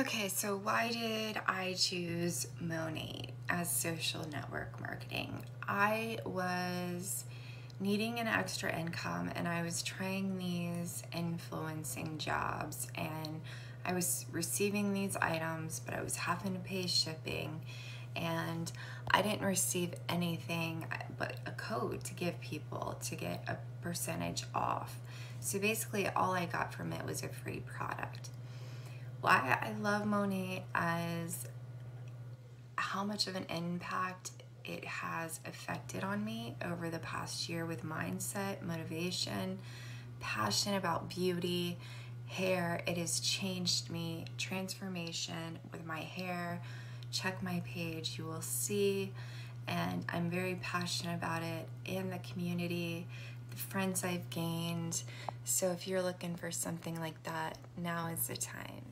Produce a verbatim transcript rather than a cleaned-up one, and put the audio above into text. Okay, so why did I choose Monat as social network marketing? I was needing an extra income and I was trying these influencing jobs and I was receiving these items, but I was having to pay shipping and I didn't receive anything but a code to give people to get a percentage off. So basically all I got from it was a free product. Why I love Monat is how much of an impact it has affected on me over the past year with mindset, motivation, passion about beauty, hair. It has changed me, transformation with my hair. Check my page, you will see. And I'm very passionate about it and the community, the friends I've gained. So if you're looking for something like that, now is the time.